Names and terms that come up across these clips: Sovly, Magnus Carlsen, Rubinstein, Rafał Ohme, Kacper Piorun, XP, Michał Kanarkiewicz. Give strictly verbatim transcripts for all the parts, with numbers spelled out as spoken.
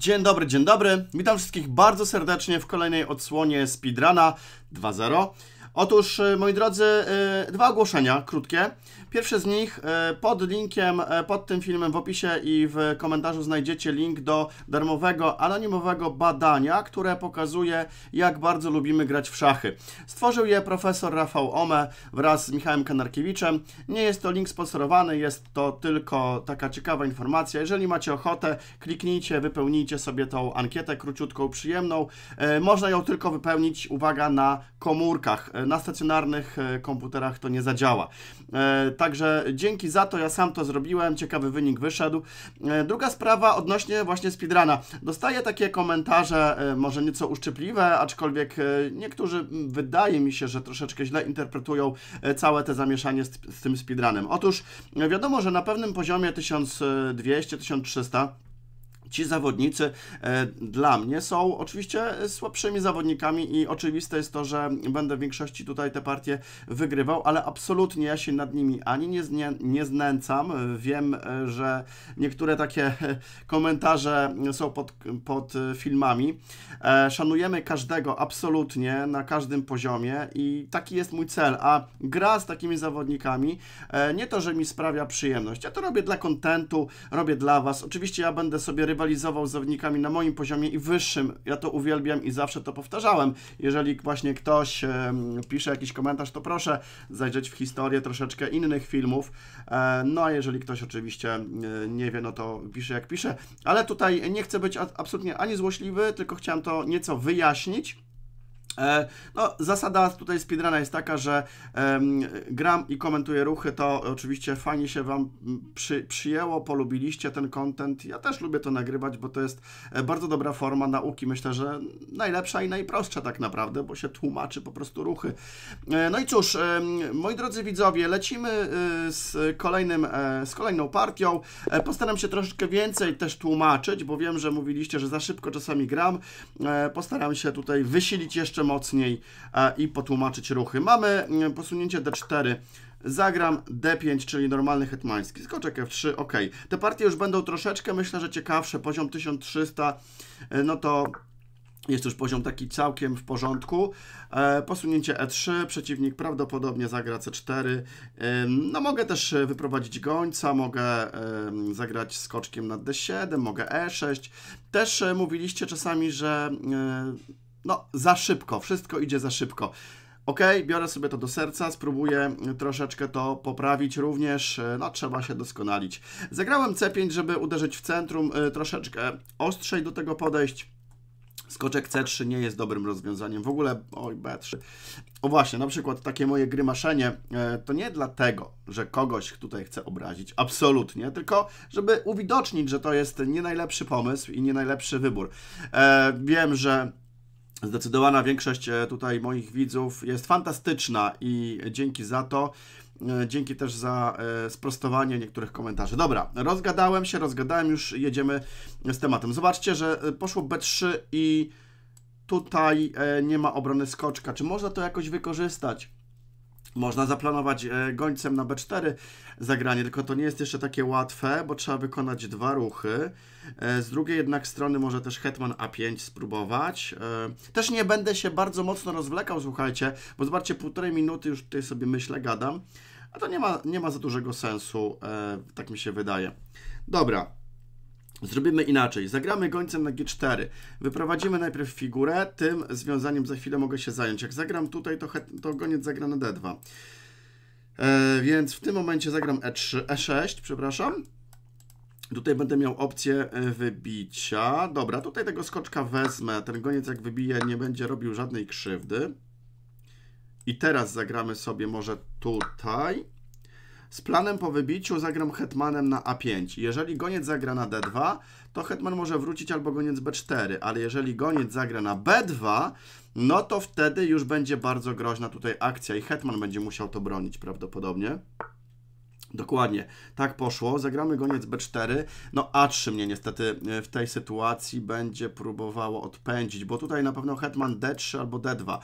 Dzień dobry, dzień dobry. Witam wszystkich bardzo serdecznie w kolejnej odsłonie Speedruna dwa zero. Otóż, moi drodzy, dwa ogłoszenia krótkie. Pierwsze z nich, pod linkiem, pod tym filmem w opisie i w komentarzu znajdziecie link do darmowego, anonimowego badania, które pokazuje, jak bardzo lubimy grać w szachy. Stworzył je profesor Rafał Ohme wraz z Michałem Kanarkiewiczem. Nie jest to link sponsorowany, jest to tylko taka ciekawa informacja. Jeżeli macie ochotę, kliknijcie, wypełnijcie sobie tą ankietę króciutką, przyjemną. Można ją tylko wypełnić, uwaga, na komórkach. Na stacjonarnych komputerach to nie zadziała. Także dzięki za to, ja sam to zrobiłem, ciekawy wynik wyszedł. Druga sprawa odnośnie właśnie speedruna. Dostaję takie komentarze, może nieco uszczypliwe, aczkolwiek niektórzy, wydaje mi się, że troszeczkę źle interpretują całe te zamieszanie z, z tym speedrunem. Otóż wiadomo, że na pewnym poziomie tysiąc dwieście, tysiąc trzysta ci zawodnicy e, dla mnie są oczywiście słabszymi zawodnikami i oczywiste jest to, że będę w większości tutaj te partie wygrywał, ale absolutnie ja się nad nimi ani nie, nie, nie znęcam. Wiem, że niektóre takie komentarze są pod, pod filmami. E, szanujemy każdego absolutnie na każdym poziomie i taki jest mój cel, a gra z takimi zawodnikami e, nie to, że mi sprawia przyjemność. Ja to robię dla kontentu, robię dla Was. Oczywiście ja będę sobie rywalizował rywalizował z zawodnikami na moim poziomie i wyższym. Ja to uwielbiam i zawsze to powtarzałem. Jeżeli właśnie ktoś e, pisze jakiś komentarz, to proszę zajrzeć w historię troszeczkę innych filmów. E, no a jeżeli ktoś oczywiście e, nie wie, no to pisze jak pisze. Ale tutaj nie chcę być a, absolutnie ani złośliwy, tylko chciałem to nieco wyjaśnić. No, zasada tutaj speedruna jest taka, że um, gram i komentuję ruchy, to oczywiście fajnie się Wam przy, przyjęło, polubiliście ten content. Ja też lubię to nagrywać, bo to jest bardzo dobra forma nauki, myślę, że najlepsza i najprostsza tak naprawdę, bo się tłumaczy po prostu ruchy. No i cóż, um, moi drodzy widzowie, lecimy z, kolejnym, z kolejną partią. Postaram się troszeczkę więcej też tłumaczyć, bo wiem, że mówiliście, że za szybko czasami gram. Postaram się tutaj wysilić jeszcze mocniej i potłumaczyć ruchy. Mamy posunięcie D cztery, zagram D pięć, czyli normalny hetmański, skoczek F trzy, ok. Te partie już będą troszeczkę, myślę, że ciekawsze, poziom tysiąc trzysta, no to jest już poziom taki całkiem w porządku. Posunięcie E trzy, przeciwnik prawdopodobnie zagra C cztery. No mogę też wyprowadzić gońca, mogę zagrać skoczkiem na D siedem, mogę E sześć. Też mówiliście czasami, że no, za szybko, wszystko idzie za szybko. Ok, biorę sobie to do serca, spróbuję troszeczkę to poprawić również, no trzeba się doskonalić. Zagrałem C pięć, żeby uderzyć w centrum, troszeczkę ostrzej do tego podejść. Skoczek C trzy nie jest dobrym rozwiązaniem, w ogóle, oj, B trzy. O właśnie, na przykład takie moje grymaszenie to nie dlatego, że kogoś tutaj chcę obrazić, absolutnie, tylko żeby uwidocznić, że to jest nie najlepszy pomysł i nie najlepszy wybór. Wiem, że zdecydowana większość tutaj moich widzów jest fantastyczna i dzięki za to, dzięki też za sprostowanie niektórych komentarzy. Dobra, rozgadałem się, rozgadałem, już jedziemy z tematem. Zobaczcie, że poszło B trzy i tutaj nie ma obrony skoczka. Czy można to jakoś wykorzystać? Można zaplanować gońcem na B cztery zagranie, tylko to nie jest jeszcze takie łatwe, bo trzeba wykonać dwa ruchy. Z drugiej jednak strony może też hetman A pięć spróbować. Też nie będę się bardzo mocno rozwlekał, słuchajcie, bo zobaczcie, półtorej minuty już tutaj sobie myślę, gadam. A to nie ma, nie ma za dużego sensu, tak mi się wydaje. Dobra, zrobimy inaczej. Zagramy gońcem na G cztery. Wyprowadzimy najpierw figurę. Tym związaniem za chwilę mogę się zająć. Jak zagram tutaj, to, to goniec zagra na D dwa. E, więc w tym momencie zagram E trzy, E sześć, przepraszam. Tutaj będę miał opcję wybicia. Dobra, tutaj tego skoczka wezmę. Ten goniec jak wybije, nie będzie robił żadnej krzywdy. I teraz zagramy sobie może tutaj. Z planem po wybiciu zagram hetmanem na A pięć. Jeżeli goniec zagra na D dwa, to hetman może wrócić albo goniec B cztery, ale jeżeli goniec zagra na B dwa, no to wtedy już będzie bardzo groźna tutaj akcja i hetman będzie musiał to bronić prawdopodobnie. Dokładnie, tak poszło. Zagramy goniec B cztery. No A trzy mnie niestety w tej sytuacji będzie próbowało odpędzić, bo tutaj na pewno hetman D trzy albo D dwa.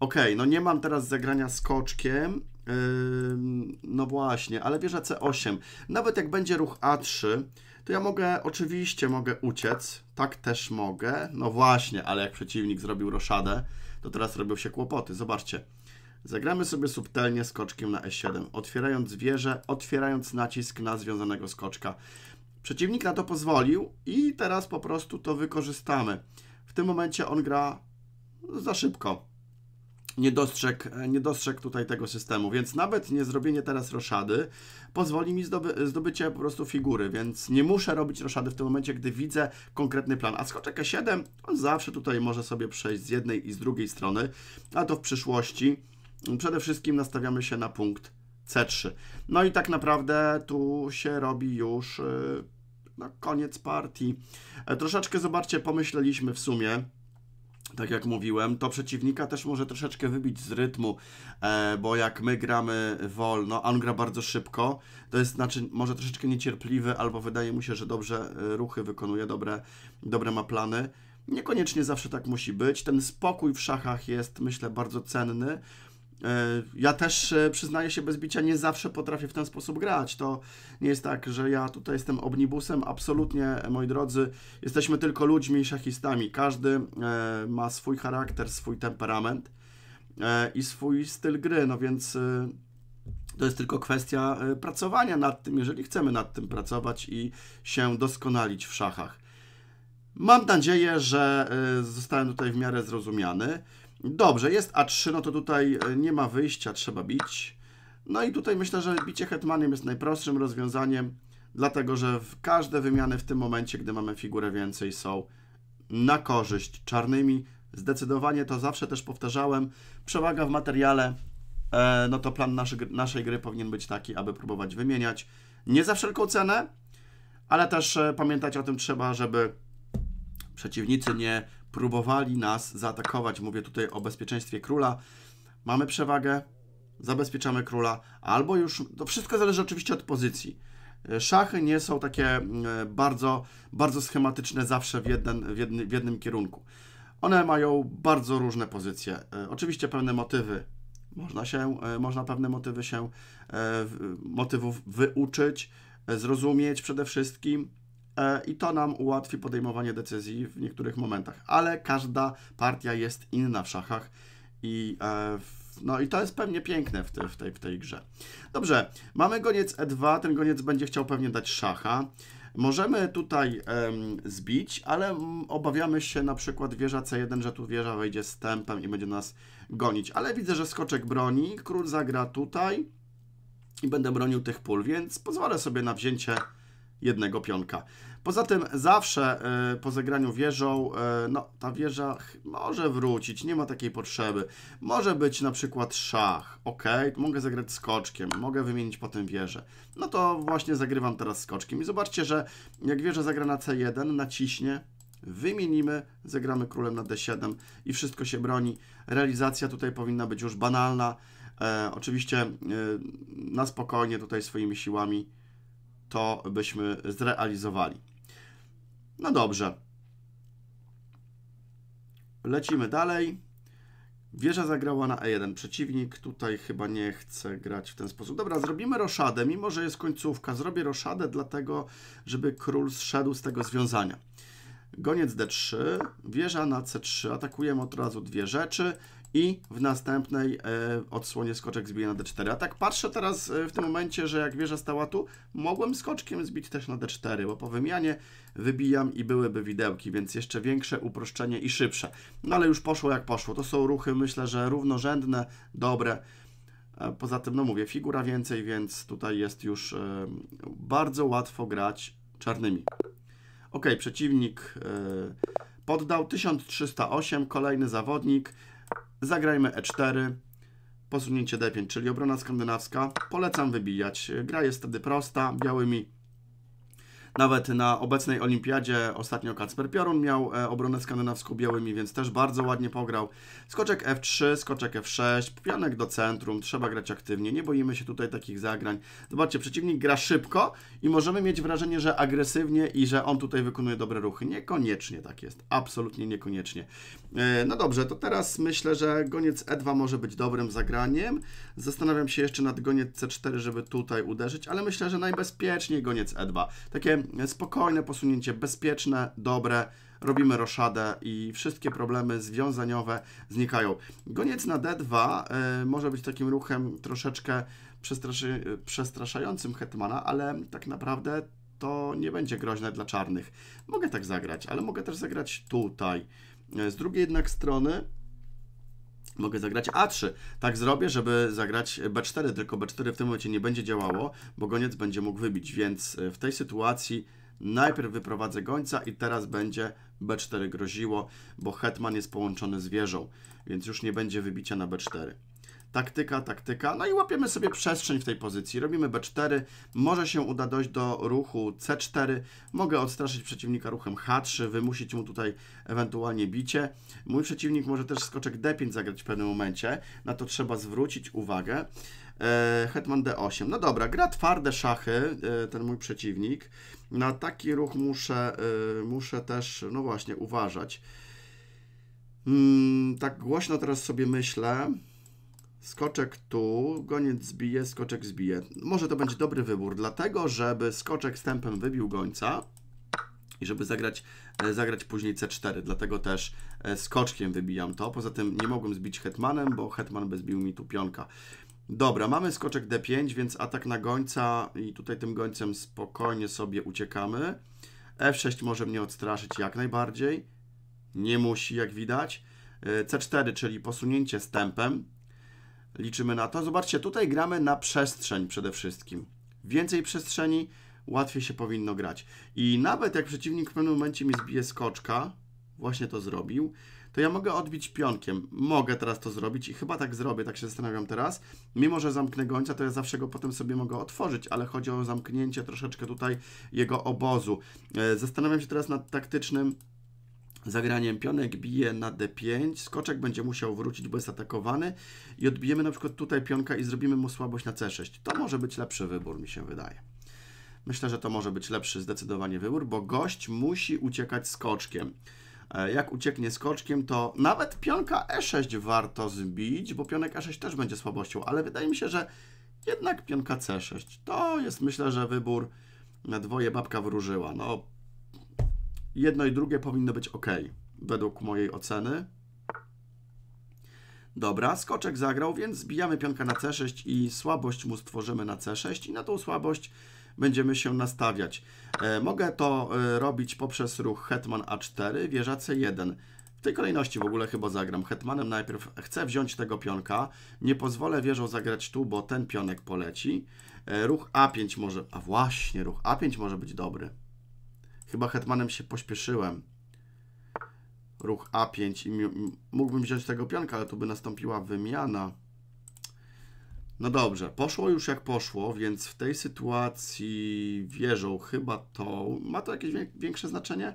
Ok, no nie mam teraz zagrania skoczkiem. No właśnie, ale wieża C osiem. Nawet jak będzie ruch A trzy, to ja mogę, oczywiście mogę uciec, tak też mogę, no właśnie, ale jak przeciwnik zrobił roszadę, to teraz robią się kłopoty, zobaczcie. Zagramy sobie subtelnie skoczkiem na e siedem, otwierając wieżę, otwierając nacisk na związanego skoczka. Przeciwnik na to pozwolił i teraz po prostu to wykorzystamy. W tym momencie on gra za szybko. Nie dostrzegł, nie dostrzegł tutaj tego systemu, więc nawet nie zrobienie teraz roszady pozwoli mi zdoby, zdobycie po prostu figury, więc nie muszę robić roszady w tym momencie, gdy widzę konkretny plan. A skoczek e siedem, on zawsze tutaj może sobie przejść z jednej i z drugiej strony, a to w przyszłości przede wszystkim nastawiamy się na punkt ce trzy. No i tak naprawdę tu się robi już no, koniec partii. Troszeczkę, zobaczcie, pomyśleliśmy w sumie, tak jak mówiłem, to przeciwnika też może troszeczkę wybić z rytmu, bo jak my gramy wolno, a on gra bardzo szybko, to jest znaczy może troszeczkę niecierpliwy, albo wydaje mu się, że dobrze ruchy wykonuje, dobre, dobre ma plany. Niekoniecznie zawsze tak musi być. Ten spokój w szachach jest, myślę, bardzo cenny. Ja też, przyznaję się bez bicia, nie zawsze potrafię w ten sposób grać. To nie jest tak, że ja tutaj jestem omnibusem. Absolutnie, moi drodzy, jesteśmy tylko ludźmi i szachistami. Każdy ma swój charakter, swój temperament i swój styl gry. No więc to jest tylko kwestia pracowania nad tym, jeżeli chcemy nad tym pracować i się doskonalić w szachach. Mam nadzieję, że zostałem tutaj w miarę zrozumiany. Dobrze, jest a trzy, no to tutaj nie ma wyjścia, trzeba bić. No i tutaj myślę, że bicie hetmanem jest najprostszym rozwiązaniem, dlatego że każde wymiany w tym momencie, gdy mamy figurę więcej, są na korzyść czarnymi. Zdecydowanie, to zawsze też powtarzałem, przewaga w materiale, no to plan naszy, naszej gry powinien być taki, aby próbować wymieniać. Nie za wszelką cenę, ale też pamiętać o tym trzeba, żeby przeciwnicy nie próbowali nas zaatakować. Mówię tutaj o bezpieczeństwie króla. Mamy przewagę, zabezpieczamy króla, albo już, to wszystko zależy oczywiście od pozycji. Szachy nie są takie bardzo, bardzo schematyczne zawsze w, jeden, w, jednym, w jednym kierunku. One mają bardzo różne pozycje. Oczywiście pewne motywy, można się, można pewne motywy się, motywów wyuczyć, zrozumieć przede wszystkim. I to nam ułatwi podejmowanie decyzji w niektórych momentach. Ale każda partia jest inna w szachach i, no, i to jest pewnie piękne w, te, w, tej, w tej grze. Dobrze, mamy goniec e dwa, ten goniec będzie chciał pewnie dać szacha. Możemy tutaj um, zbić, ale obawiamy się na przykład wieża ce jeden, że tu wieża wejdzie z tempem i będzie nas gonić. Ale widzę, że skoczek broni, król zagra tutaj i będę bronił tych pól, więc pozwolę sobie na wzięcie jednego pionka. Poza tym zawsze y, po zagraniu wieżą, y, no ta wieża może wrócić, nie ma takiej potrzeby. Może być na przykład szach, ok, mogę zagrać skoczkiem, mogę wymienić potem wieżę. No to właśnie zagrywam teraz skoczkiem i zobaczcie, że jak wieża zagra na ce jeden, naciśnie, wymienimy, zagramy królem na de siedem i wszystko się broni. Realizacja tutaj powinna być już banalna. E, oczywiście y, na spokojnie tutaj swoimi siłami to byśmy zrealizowali. No dobrze. Lecimy dalej. Wieża zagrała na e jeden. Przeciwnik tutaj chyba nie chce grać w ten sposób. Dobra, zrobimy roszadę. Mimo że jest końcówka, zrobię roszadę dlatego, żeby król zszedł z tego związania. Goniec de trzy, wieża na ce trzy. Atakujemy od razu dwie rzeczy i w następnej e, odsłonie skoczek zbije na de cztery. A tak patrzę teraz e, w tym momencie, że jak wieża stała tu, mogłem skoczkiem zbić też na de cztery, bo po wymianie wybijam i byłyby widełki, więc jeszcze większe uproszczenie i szybsze. No ale już poszło jak poszło. To są ruchy, myślę, że równorzędne, dobre. E, poza tym, no mówię, figura więcej, więc tutaj jest już e, bardzo łatwo grać czarnymi. Ok, przeciwnik e, poddał tysiąc trzysta osiem, kolejny zawodnik. Zagrajmy e cztery, posunięcie de pięć, czyli obrona skandynawska. Polecam wybijać. Gra jest wtedy prosta, białymi. Nawet na obecnej olimpiadzie ostatnio Kacper Piorun miał obronę skandynawską białymi, więc też bardzo ładnie pograł. Skoczek ef trzy, skoczek ef sześć, pionek do centrum, trzeba grać aktywnie, nie boimy się tutaj takich zagrań. Zobaczcie, przeciwnik gra szybko i możemy mieć wrażenie, że agresywnie i że on tutaj wykonuje dobre ruchy. Niekoniecznie tak jest, absolutnie niekoniecznie. No dobrze, to teraz myślę, że goniec e dwa może być dobrym zagraniem. Zastanawiam się jeszcze nad goniec ce cztery, żeby tutaj uderzyć, ale myślę, że najbezpieczniej goniec e dwa. Takie takie spokojne posunięcie, bezpieczne, dobre. Robimy roszadę i wszystkie problemy związaniowe znikają. Goniec na D dwa y, może być takim ruchem troszeczkę przestraszy, przestraszającym hetmana, ale tak naprawdę to nie będzie groźne dla czarnych. Mogę tak zagrać, ale mogę też zagrać tutaj. Z drugiej jednak strony mogę zagrać A trzy. Tak zrobię, żeby zagrać B cztery, tylko B cztery w tym momencie nie będzie działało, bo goniec będzie mógł wybić, więc w tej sytuacji najpierw wyprowadzę gońca i teraz będzie B cztery groziło, bo hetman jest połączony z wieżą, więc już nie będzie wybicia na B cztery. Taktyka, taktyka, no i łapiemy sobie przestrzeń w tej pozycji. Robimy B cztery, może się uda dojść do ruchu C cztery, mogę odstraszyć przeciwnika ruchem H trzy, wymusić mu tutaj ewentualnie bicie. Mój przeciwnik może też skoczek D pięć zagrać w pewnym momencie, na to trzeba zwrócić uwagę. Hetman D osiem. No dobra, gra twarde szachy, ten mój przeciwnik. Na taki ruch muszę, muszę też, no właśnie, uważać. Tak głośno teraz sobie myślę. Skoczek tu, goniec zbije, skoczek zbije. Może to będzie dobry wybór, dlatego żeby skoczek z tempem wybił gońca i żeby zagrać, zagrać później C cztery, dlatego też skoczkiem wybijam to. Poza tym nie mogłem zbić hetmanem, bo hetman by zbił mi tu pionka. Dobra, mamy skoczek D pięć, więc atak na gońca i tutaj tym gońcem spokojnie sobie uciekamy. F sześć może mnie odstraszyć jak najbardziej. Nie musi, jak widać. C cztery, czyli posunięcie z tempem. Liczymy na to. Zobaczcie, tutaj gramy na przestrzeń przede wszystkim. Więcej przestrzeni, łatwiej się powinno grać. I nawet jak przeciwnik w pewnym momencie mi zbije skoczka, właśnie to zrobił, to ja mogę odbić pionkiem. Mogę teraz to zrobić i chyba tak zrobię, tak się zastanawiam teraz. Mimo że zamknę gońca, to ja zawsze go potem sobie mogę otworzyć, ale chodzi o zamknięcie troszeczkę tutaj jego obozu. Zastanawiam się teraz nad taktycznym zagraniem. Pionek bije na D pięć, skoczek będzie musiał wrócić, bo jest atakowany i odbijemy na przykład tutaj pionka i zrobimy mu słabość na C sześć. To może być lepszy wybór, mi się wydaje. Myślę, że to może być lepszy zdecydowanie wybór, bo gość musi uciekać skoczkiem. Jak ucieknie skoczkiem, to nawet pionka E sześć warto zbić, bo pionek E sześć też będzie słabością, ale wydaje mi się, że jednak pionka C sześć. To jest, myślę, że wybór na dwoje babka wróżyła. No, jedno i drugie powinno być ok, według mojej oceny. Dobra, skoczek zagrał, więc zbijamy pionka na C sześć i słabość mu stworzymy na C sześć i na tą słabość będziemy się nastawiać. E, mogę to e, robić poprzez ruch hetman A cztery, wieża C jeden. W tej kolejności w ogóle chyba zagram hetmanem. Najpierw chcę wziąć tego pionka. Nie pozwolę wieżą zagrać tu, bo ten pionek poleci. E, ruch A pięć może... A właśnie, ruch A pięć może być dobry. Chyba hetmanem się pośpieszyłem. Ruch A pięć i mógłbym wziąć tego pionka, ale tu by nastąpiła wymiana. No dobrze, poszło już jak poszło, więc w tej sytuacji wieżą chyba to... Ma to jakieś większe znaczenie?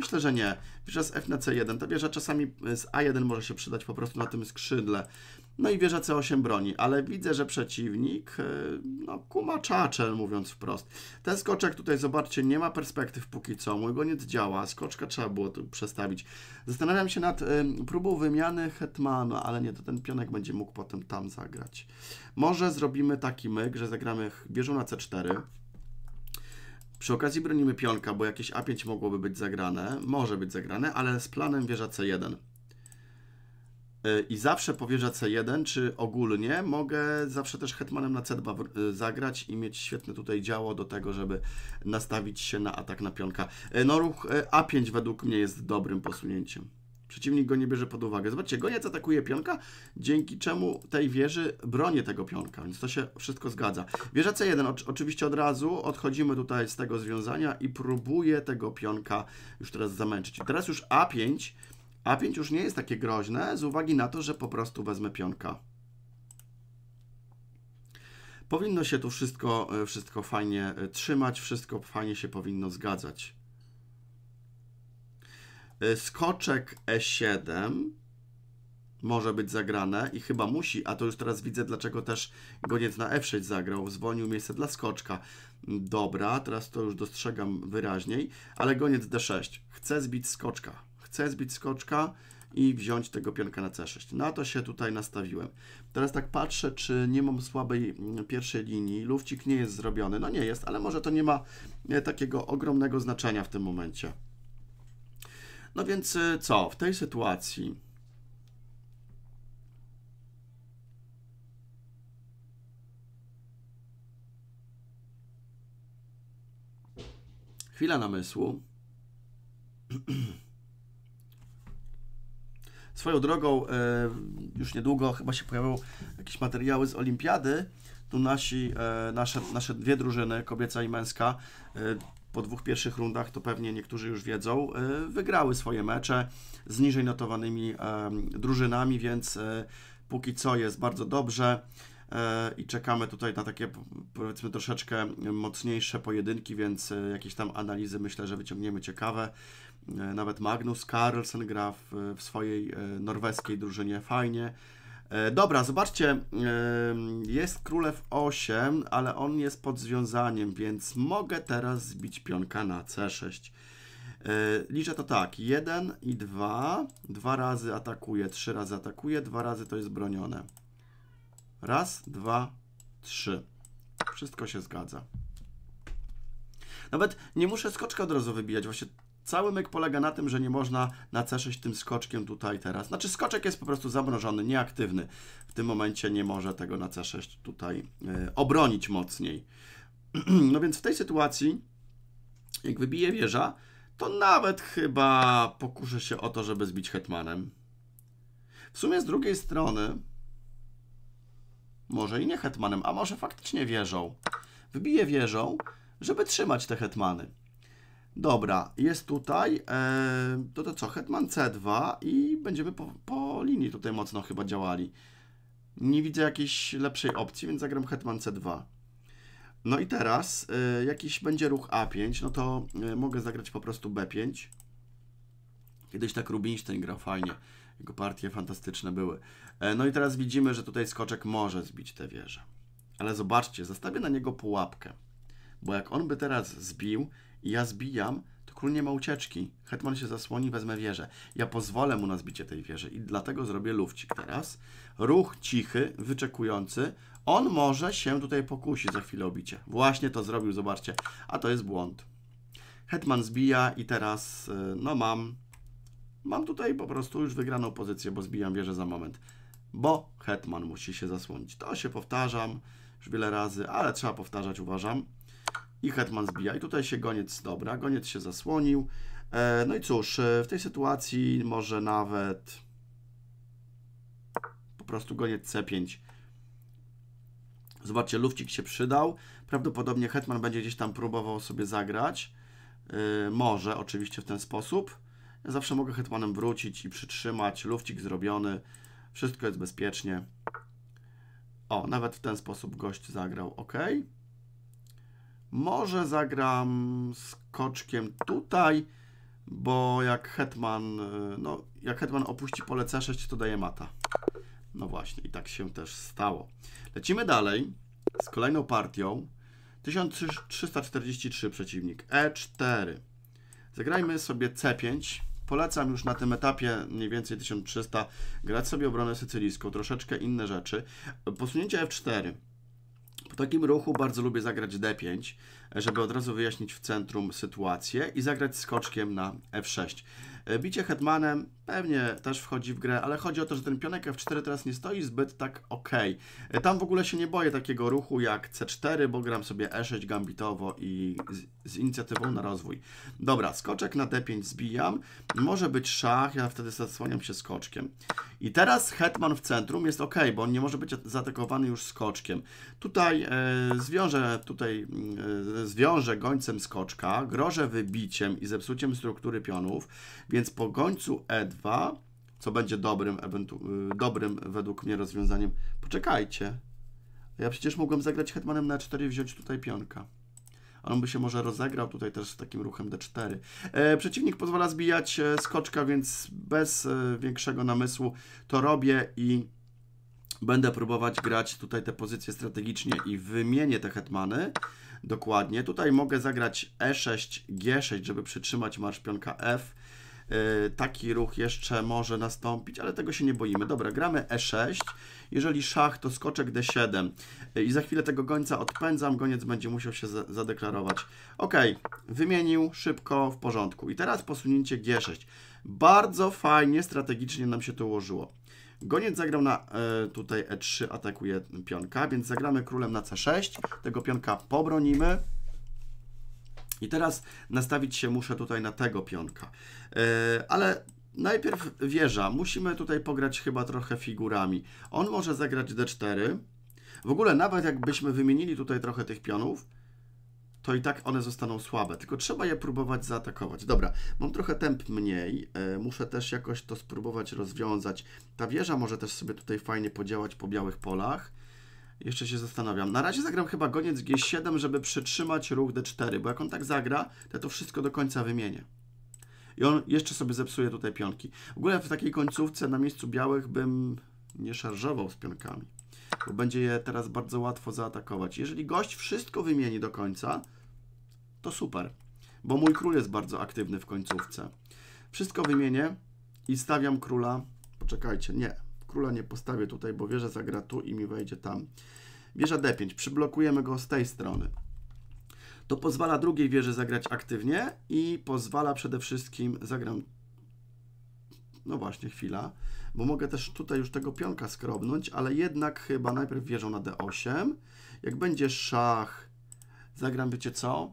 Myślę, że nie. Wieża z F na C jeden. Ta wieża czasami z A jeden może się przydać po prostu na tym skrzydle. No i wieża C osiem broni, ale widzę, że przeciwnik no, kuma czaczel, mówiąc wprost. Ten skoczek tutaj, zobaczcie, nie ma perspektyw póki co. Mój goniec działa, skoczka trzeba było tu przestawić. Zastanawiam się nad y, próbą wymiany hetmana, ale nie, to ten pionek będzie mógł potem tam zagrać. Może zrobimy taki myk, że zagramy wieżą na C cztery. Przy okazji bronimy pionka, bo jakieś A pięć mogłoby być zagrane, może być zagrane, ale z planem wieża C jeden. I zawsze po wieża C jeden, czy ogólnie, mogę zawsze też hetmanem na C dwa zagrać i mieć świetne tutaj działo do tego, żeby nastawić się na atak na pionka. No ruch A pięć według mnie jest dobrym posunięciem. Przeciwnik go nie bierze pod uwagę. Zobaczcie, goniec atakuje pionka, dzięki czemu tej wieży bronię tego pionka, więc to się wszystko zgadza. Wieża C jeden, oczywiście od razu odchodzimy tutaj z tego związania i próbuję tego pionka już teraz zamęczyć. Teraz już A pięć, A pięć już nie jest takie groźne z uwagi na to, że po prostu wezmę pionka. Powinno się tu wszystko, wszystko fajnie trzymać, wszystko fajnie się powinno zgadzać. Skoczek E siedem może być zagrane i chyba musi, a to już teraz widzę, dlaczego też goniec na F sześć zagrał, zwolnił miejsce dla skoczka. Dobra, teraz to już dostrzegam wyraźniej, ale goniec D sześć. Chcę zbić skoczka, chcę zbić skoczka i wziąć tego pionka na C sześć. Na to się tutaj nastawiłem. Teraz tak patrzę, czy nie mam słabej pierwszej linii. Lufcik nie jest zrobiony. No nie jest, ale może to nie ma takiego ogromnego znaczenia w tym momencie. No więc co? W tej sytuacji... Chwila namysłu. Swoją drogą, już niedługo chyba się pojawią jakieś materiały z olimpiady. Tu nasi, nasze, nasze dwie drużyny, kobieca i męska, po dwóch pierwszych rundach, to pewnie niektórzy już wiedzą, wygrały swoje mecze z niżej notowanymi drużynami, więc póki co jest bardzo dobrze. I czekamy tutaj na takie, powiedzmy, troszeczkę mocniejsze pojedynki, więc jakieś tam analizy myślę, że wyciągniemy ciekawe. Nawet Magnus Carlsen gra w, w swojej norweskiej drużynie fajnie. Dobra, zobaczcie, jest królew osiem, ale on jest pod związaniem, więc mogę teraz zbić pionka na C sześć. Liczę to tak, jeden i dwa, dwa razy atakuje, trzy razy atakuje, dwa razy to jest bronione. Raz, dwa, trzy. Wszystko się zgadza. Nawet nie muszę skoczka od razu wybijać. Właśnie cały myk polega na tym, że nie można na C sześć tym skoczkiem tutaj teraz. Znaczy skoczek jest po prostu zamrożony, nieaktywny. W tym momencie nie może tego na C sześć tutaj y, obronić mocniej. No więc w tej sytuacji, jak wybije wieża, to nawet chyba pokuszę się o to, żeby zbić hetmanem. W sumie z drugiej strony... Może i nie hetmanem, a może faktycznie wieżą. Wybiję wieżą, żeby trzymać te hetmany. Dobra, jest tutaj, e, to to co, hetman C dwa i będziemy po, po linii tutaj mocno chyba działali. Nie widzę jakiejś lepszej opcji, więc zagram hetman C dwa. No i teraz e, jakiś będzie ruch A pięć, no to e, mogę zagrać po prostu B pięć. Kiedyś tak Rubinstein grał fajnie. Jego partie fantastyczne były. No i teraz widzimy, że tutaj skoczek może zbić tę wieżę. Ale zobaczcie, zostawię na niego pułapkę. Bo jak on by teraz zbił i ja zbijam, to król nie ma ucieczki. Hetman się zasłoni, wezmę wieżę. Ja pozwolę mu na zbicie tej wieży i dlatego zrobię lufcik teraz. Ruch cichy, wyczekujący. On może się tutaj pokusi za chwilę o bicie. Właśnie to zrobił, zobaczcie. A to jest błąd. Hetman zbija i teraz, no mam... Mam tutaj po prostu już wygraną pozycję, bo zbijam wieżę za moment. Bo hetman musi się zasłonić. To się powtarzam już wiele razy, ale trzeba powtarzać, uważam. I hetman zbija. I tutaj się goniec, dobra, goniec się zasłonił. E, no i cóż, w tej sytuacji może nawet po prostu goniec C pięć. Zobaczcie, lufcik się przydał. Prawdopodobnie hetman będzie gdzieś tam próbował sobie zagrać. E, może oczywiście w ten sposób. Ja zawsze mogę hetmanem wrócić i przytrzymać. Lufcik zrobiony. Wszystko jest bezpiecznie. O, nawet w ten sposób gość zagrał. OK. Może zagram skoczkiem tutaj, bo jak hetman, no, jak hetman opuści pole C sześć, to daje mata. No właśnie, i tak się też stało. Lecimy dalej z kolejną partią. tysiąc trzysta czterdzieści trzy przeciwnik. E cztery. Zagrajmy sobie C pięć. Polecam już na tym etapie mniej więcej tysiąc trzysta grać sobie obronę sycylijską, troszeczkę inne rzeczy. Posunięcie F cztery. Po takim ruchu bardzo lubię zagrać D pięć, żeby od razu wyjaśnić w centrum sytuację i zagrać skoczkiem na F sześć. Bicie hetmanem pewnie też wchodzi w grę, ale chodzi o to, że ten pionek F cztery teraz nie stoi zbyt tak ok. Tam w ogóle się nie boję takiego ruchu jak C cztery, bo gram sobie E sześć gambitowo i z, z inicjatywą na rozwój. Dobra, skoczek na D pięć zbijam. Może być szach, ja wtedy zasłaniam się skoczkiem. I teraz hetman w centrum jest ok, bo on nie może być zaatakowany już skoczkiem. Tutaj e, zwiążę tutaj e, zwiążę gońcem skoczka, grożę wybiciem i zepsuciem struktury pionów, więc po gońcu E dwa, co będzie dobrym, dobrym według mnie rozwiązaniem... Poczekajcie, ja przecież mogłem zagrać hetmanem na E cztery i wziąć tutaj pionka. On by się może rozegrał tutaj też z takim ruchem D cztery. E, przeciwnik pozwala zbijać skoczka, więc bez e, większego namysłu to robię i będę próbować grać tutaj te pozycje strategicznie i wymienię te hetmany. Dokładnie. Tutaj mogę zagrać E sześć, G sześć, żeby przytrzymać marsz pionka F. taki ruch jeszcze może nastąpić, ale tego się nie boimy. Dobra, gramy e sześć. Jeżeli szach, to skoczek d siedem. I za chwilę tego gońca odpędzam. Goniec będzie musiał się zadeklarować. Ok, wymienił szybko, w porządku. I teraz posunięcie g sześć. Bardzo fajnie, strategicznie nam się to ułożyło. Goniec zagrał na y, tutaj e trzy, atakuje pionka, więc zagramy królem na c sześć. Tego pionka pobronimy. I teraz nastawić się muszę tutaj na tego pionka. Yy, ale najpierw wieża. Musimy tutaj pograć chyba trochę figurami. On może zagrać d cztery. W ogóle nawet jakbyśmy wymienili tutaj trochę tych pionów, to i tak one zostaną słabe. Tylko trzeba je próbować zaatakować. Dobra, mam trochę temp mniej. Yy, muszę też jakoś to spróbować rozwiązać. Ta wieża może też sobie tutaj fajnie podziałać po białych polach. Jeszcze się zastanawiam. Na razie zagram chyba goniec g siedem, żeby przytrzymać ruch d cztery, bo jak on tak zagra, to ja to wszystko do końca wymienię. I on jeszcze sobie zepsuje tutaj pionki. W ogóle w takiej końcówce na miejscu białych bym nie szarżował z pionkami, bo będzie je teraz bardzo łatwo zaatakować. Jeżeli gość wszystko wymieni do końca, to super, bo mój król jest bardzo aktywny w końcówce. Wszystko wymienię i stawiam króla. Poczekajcie, nie. Króla nie postawię tutaj, bo wieża zagra tu i mi wejdzie tam. Wieża d pięć. Przyblokujemy go z tej strony. To pozwala drugiej wieży zagrać aktywnie i pozwala przede wszystkim... Zagram... No właśnie, chwila. Bo mogę też tutaj już tego pionka skrobnąć, ale jednak chyba najpierw wieżą na d osiem. Jak będzie szach... Zagram, wiecie co?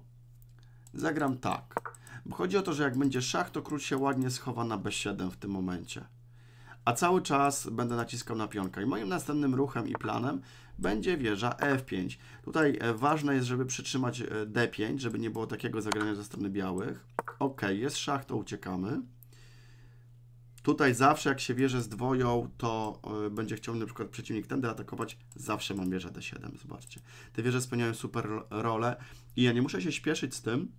Zagram tak. Bo chodzi o to, że jak będzie szach, to król się ładnie schowa na b siedem w tym momencie. A cały czas będę naciskał na pionka. I moim następnym ruchem i planem będzie wieża f pięć. Tutaj ważne jest, żeby przytrzymać d pięć, żeby nie było takiego zagrania ze strony białych. Ok, jest szach, to uciekamy. Tutaj zawsze jak się wieże zdwoją, to będzie chciał na przykład przeciwnik tędy atakować. Zawsze mam wieżę d siedem, zobaczcie. Te wieże spełniają super rolę i ja nie muszę się śpieszyć z tym,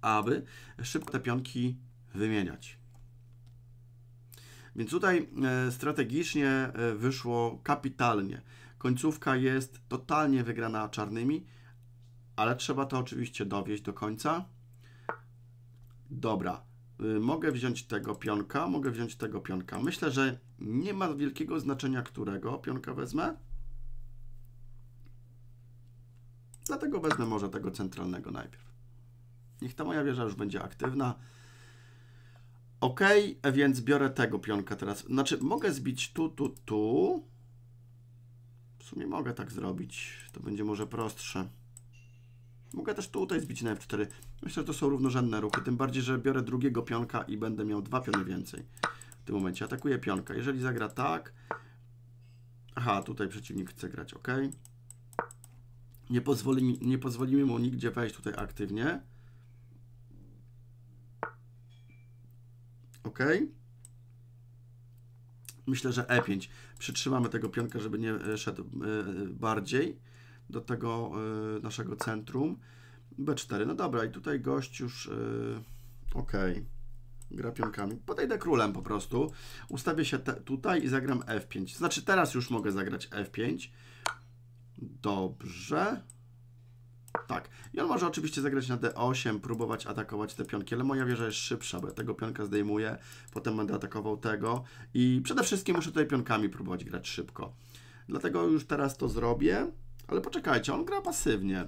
aby szybko te pionki wymieniać. Więc tutaj strategicznie wyszło kapitalnie. Końcówka jest totalnie wygrana czarnymi, ale trzeba to oczywiście dowieść do końca. Dobra, mogę wziąć tego pionka, mogę wziąć tego pionka. Myślę, że nie ma wielkiego znaczenia, którego pionka wezmę. Dlatego wezmę może tego centralnego najpierw. Niech ta moja wieża już będzie aktywna. Ok, więc biorę tego pionka teraz. Znaczy, mogę zbić tu, tu, tu. W sumie mogę tak zrobić. To będzie może prostsze. Mogę też tutaj zbić na f cztery. Myślę, że to są równorzędne ruchy. Tym bardziej, że biorę drugiego pionka i będę miał dwa piony więcej. W tym momencie atakuję pionka. Jeżeli zagra tak... Aha, tutaj przeciwnik chce grać. Ok. Nie pozwoli, nie pozwolimy mu nigdzie wejść tutaj aktywnie. Ok. Myślę, że e pięć. Przytrzymamy tego pionka, żeby nie szedł bardziej do tego naszego centrum. b cztery. No dobra, i tutaj gość już... Ok. Gra pionkami. Podejdę królem po prostu. Ustawię się te, tutaj i zagram f pięć. Znaczy teraz już mogę zagrać f pięć. Dobrze. Tak. I on może oczywiście zagrać na d osiem, próbować atakować te pionki, ale moja wieża jest szybsza, bo ja tego pionka zdejmuję, potem będę atakował tego i przede wszystkim muszę tutaj pionkami próbować grać szybko. Dlatego już teraz to zrobię, ale poczekajcie, on gra pasywnie.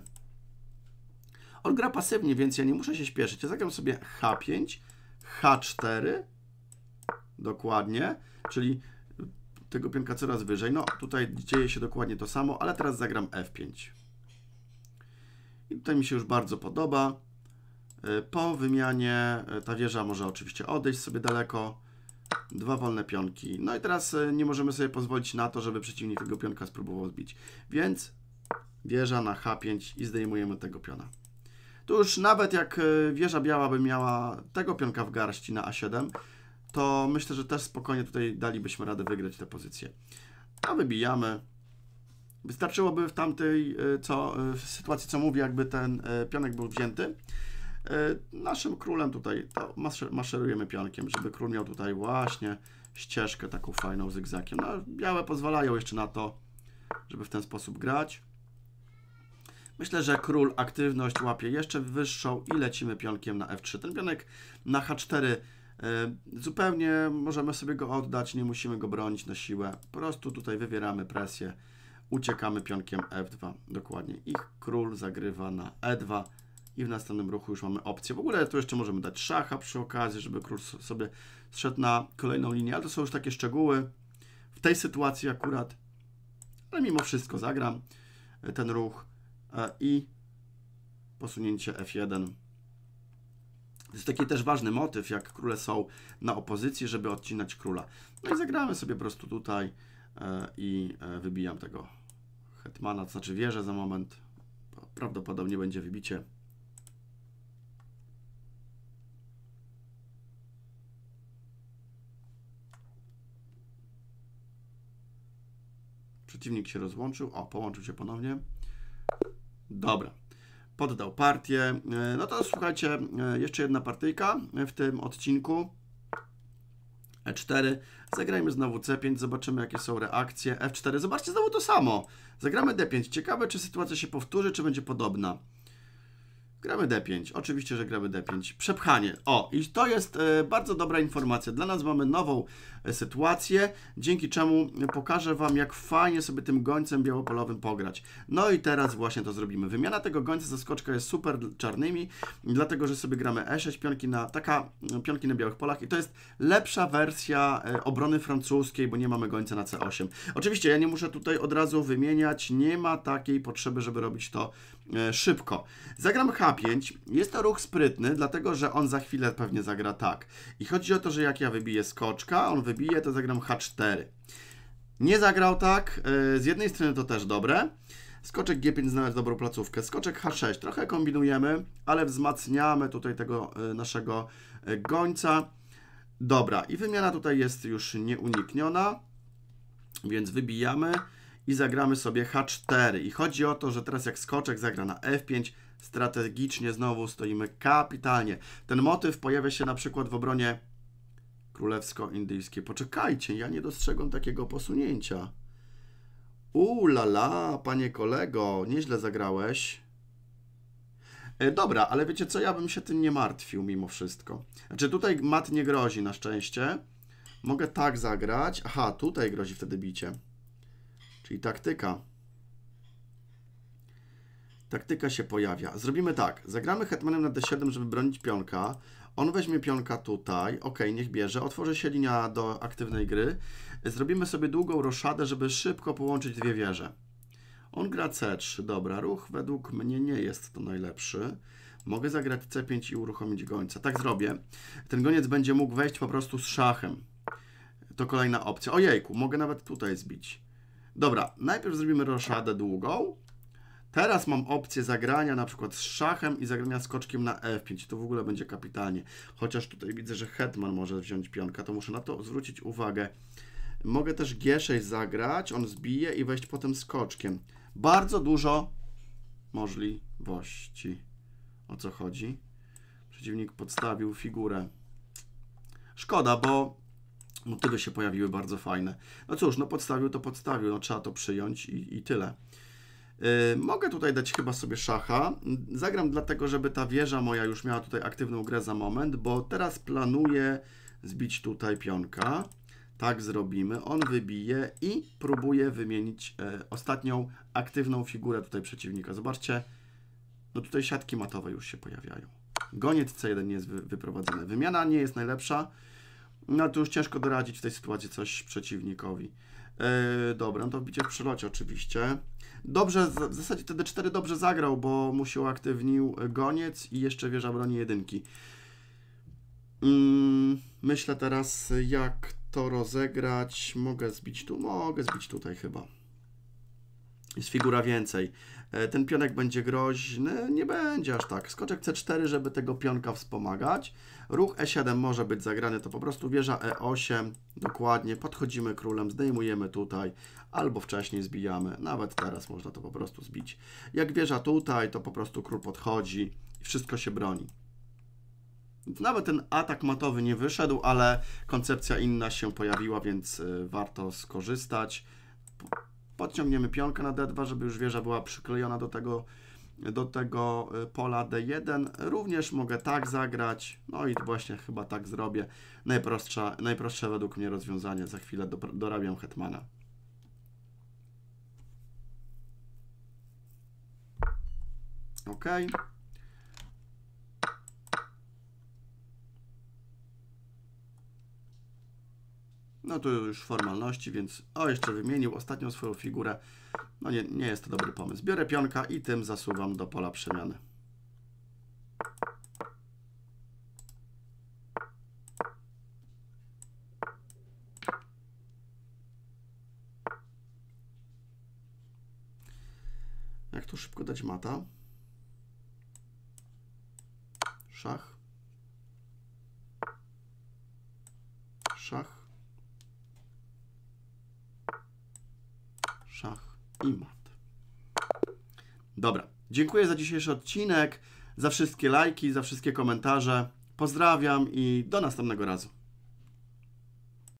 On gra pasywnie, więc ja nie muszę się śpieszyć. Ja zagram sobie h pięć, h cztery, dokładnie, czyli tego pionka coraz wyżej. No tutaj dzieje się dokładnie to samo, ale teraz zagram f pięć. I tutaj mi się już bardzo podoba. Po wymianie ta wieża może oczywiście odejść sobie daleko. Dwa wolne pionki. No i teraz nie możemy sobie pozwolić na to, żeby przeciwnik tego pionka spróbował zbić. Więc wieża na h pięć i zdejmujemy tego piona. Tu już nawet jak wieża biała by miała tego pionka w garści na a siedem, to myślę, że też spokojnie tutaj dalibyśmy radę wygrać tę pozycję. A wybijamy. Wystarczyłoby w tamtej co, w sytuacji, co mówię, jakby ten pionek był wzięty. Naszym królem tutaj to maszerujemy pionkiem, żeby król miał tutaj właśnie ścieżkę taką fajną zygzakiem. No, białe pozwalają jeszcze na to, żeby w ten sposób grać. Myślę, że król aktywność łapie jeszcze wyższą i lecimy pionkiem na f trzy. Ten pionek na h cztery Zupełnie możemy sobie go oddać, nie musimy go bronić na siłę. Po prostu tutaj wywieramy presję, uciekamy pionkiem F dwa, dokładnie. I król zagrywa na E dwa i w następnym ruchu już mamy opcję. W ogóle tu jeszcze możemy dać szacha przy okazji, żeby król sobie zszedł na kolejną linię, ale to są już takie szczegóły. W tej sytuacji akurat, ale mimo wszystko zagram ten ruch i posunięcie F jeden. To jest taki też ważny motyw, jak króle są na opozycji, żeby odcinać króla. No i zagramy sobie po prostu tutaj i wybijam tego hetmana, to znaczy wieżę za moment. Prawdopodobnie będzie wybicie. Przeciwnik się rozłączył. O, połączył się ponownie. Dobra. Poddał partię. No to słuchajcie, jeszcze jedna partyjka w tym odcinku. E cztery. Zagrajmy znowu C pięć. Zobaczymy, jakie są reakcje. F cztery. Zobaczcie, znowu to samo. Zagramy D pięć. Ciekawe, czy sytuacja się powtórzy, czy będzie podobna. Gramy D pięć. Oczywiście, że gramy D pięć. Przepchanie. O, i to jest bardzo dobra informacja. Dla nas mamy nową sytuację, dzięki czemu pokażę Wam, jak fajnie sobie tym gońcem białopolowym pograć. No i teraz właśnie to zrobimy. Wymiana tego gońca za skoczka jest super czarnymi, dlatego, że sobie gramy E sześć, pionki na, taka, pionki na białych polach i to jest lepsza wersja obrony francuskiej, bo nie mamy gońca na C osiem. Oczywiście, ja nie muszę tutaj od razu wymieniać, nie ma takiej potrzeby, żeby robić to szybko. Zagram H pięć. Jest to ruch sprytny, dlatego, że on za chwilę pewnie zagra tak. I chodzi o to, że jak ja wybiję skoczka, on wybiję, to zagram H cztery. Nie zagrał tak, z jednej strony to też dobre. Skoczek G pięć znalazł dobrą placówkę. Skoczek H sześć, trochę kombinujemy, ale wzmacniamy tutaj tego naszego gońca. Dobra, i wymiana tutaj jest już nieunikniona, więc wybijamy i zagramy sobie H cztery. I chodzi o to, że teraz jak skoczek zagra na F pięć, strategicznie znowu stoimy kapitalnie. Ten motyw pojawia się na przykład w obronie królewsko-indyjskie. Poczekajcie, ja nie dostrzegam takiego posunięcia. U la la, panie kolego, nieźle zagrałeś. E, dobra, ale wiecie co, ja bym się tym nie martwił mimo wszystko. Znaczy tutaj mat nie grozi na szczęście. Mogę tak zagrać. Aha, tutaj grozi wtedy bicie. Czyli taktyka. Taktyka się pojawia. Zrobimy tak. Zagramy hetmanem na D siedem, żeby bronić pionka. On weźmie pionka tutaj, ok, niech bierze, otworzy się linia do aktywnej gry. Zrobimy sobie długą roszadę, żeby szybko połączyć dwie wieże. On gra C trzy, dobra, ruch według mnie nie jest to najlepszy. Mogę zagrać C pięć i uruchomić gońca, tak zrobię. Ten goniec będzie mógł wejść po prostu z szachem. To kolejna opcja, ojejku, mogę nawet tutaj zbić. Dobra, najpierw zrobimy roszadę długą. Teraz mam opcję zagrania na przykład z szachem i zagrania skoczkiem na F pięć. To w ogóle będzie kapitalnie. Chociaż tutaj widzę, że hetman może wziąć pionka, to muszę na to zwrócić uwagę. Mogę też G sześć zagrać, on zbije i wejść potem skoczkiem. Bardzo dużo możliwości. O co chodzi? Przeciwnik podstawił figurę. Szkoda, bo motywy się pojawiły bardzo fajne. No cóż, no podstawił to podstawił, no trzeba to przyjąć i, i tyle. Mogę tutaj dać chyba sobie szacha. Zagram dlatego, żeby ta wieża moja już miała tutaj aktywną grę za moment, bo teraz planuję zbić tutaj pionka. Tak zrobimy. On wybije i próbuje wymienić ostatnią aktywną figurę tutaj przeciwnika. Zobaczcie, no tutaj siatki matowe już się pojawiają. Goniec C jeden nie jest wyprowadzony. Wymiana nie jest najlepsza, no to już ciężko doradzić w tej sytuacji coś przeciwnikowi. Yy, dobra, no to bicie w przelocie oczywiście. Dobrze, w zasadzie te D cztery dobrze zagrał, bo mu się uaktywnił goniec i jeszcze wieża broni jedynki. Yy, myślę teraz, jak to rozegrać. Mogę zbić tu, mogę zbić tutaj chyba. Jest figura więcej. Yy, ten pionek będzie groźny, nie będzie aż tak. Skoczek C cztery, żeby tego pionka wspomagać. Ruch E siedem może być zagrany, to po prostu wieża E osiem, dokładnie, podchodzimy królem, zdejmujemy tutaj, albo wcześniej zbijamy, nawet teraz można to po prostu zbić. Jak wieża tutaj, to po prostu król podchodzi i wszystko się broni. Nawet ten atak matowy nie wyszedł, ale koncepcja inna się pojawiła, więc warto skorzystać. Podciągniemy pionka na D dwa, żeby już wieża była przyklejona do tego do tego pola D jeden. Również mogę tak zagrać, no i właśnie chyba tak zrobię. Najprostsze, najprostsze według mnie rozwiązanie. Za chwilę do, dorabiam hetmana. OK. No to już formalności, więc... O, jeszcze wymienił ostatnią swoją figurę. No nie, nie jest to dobry pomysł. Biorę pionka i tym zasuwam do pola przemiany. Jak tu szybko dać mata? Szach. Szach. Szach i mat. Dobra. Dziękuję za dzisiejszy odcinek, za wszystkie lajki, za wszystkie komentarze. Pozdrawiam i do następnego razu.